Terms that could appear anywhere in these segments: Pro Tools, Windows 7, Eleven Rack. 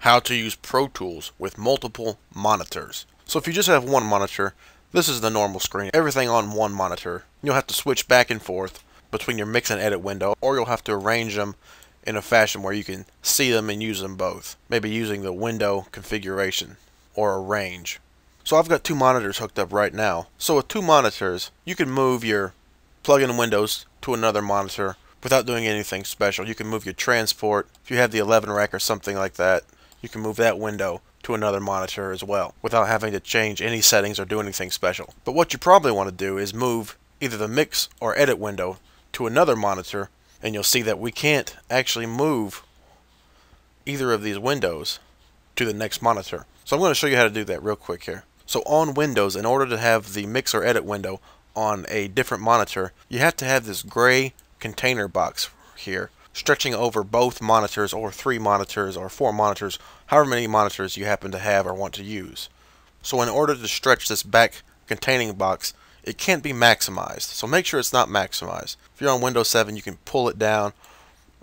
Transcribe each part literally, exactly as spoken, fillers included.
how to use Pro Tools with multiple monitors. So if you just have one monitor, this is the normal screen, everything on one monitor. You'll have to switch back and forth between your mix and edit window, or you'll have to arrange them in a fashion where you can see them and use them both, maybe using the window configuration or arrange. So I've got two monitors hooked up right now. So with two monitors, you can move your plug-in windows to another monitor without doing anything special. You can move your transport. If you have the Eleven Rack or something like that, you can move that window to another monitor as well without having to change any settings or do anything special. But what you probably want to do is move either the mix or edit window to another monitor, and you'll see that we can't actually move either of these windows to the next monitor. So I'm going to show you how to do that real quick here. So on Windows, in order to have the mix or edit window on a different monitor, you have to have this gray container box here stretching over both monitors, or three monitors, or four monitors, however many monitors you happen to have or want to use. So in order to stretch this back containing box, it can't be maximized. So make sure it's not maximized. If you're on Windows seven, you can pull it down,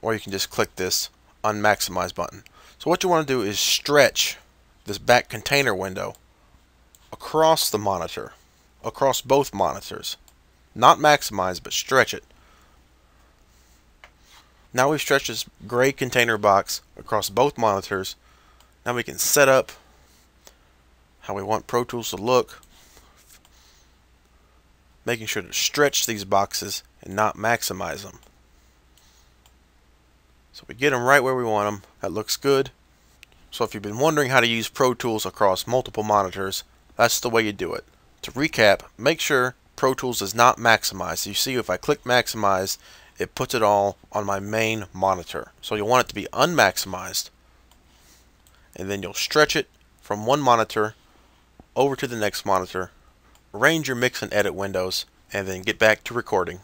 or you can just click this unmaximize button. So what you want to do is stretch this back container window across the monitor, across both monitors. Not maximize, but stretch it. Now we've stretched this gray container box across both monitors. Now we can set up how we want Pro Tools to look, making sure to stretch these boxes and not maximize them. So we get them right where we want them. That looks good. So if you've been wondering how to use Pro Tools across multiple monitors, that's the way you do it. To recap, make sure Pro Tools is not maximized. You see, if I click maximize, it puts it all on my main monitor. So you'll want it to be unmaximized, and then you'll stretch it from one monitor over to the next monitor, arrange your mix and edit windows, and then get back to recording.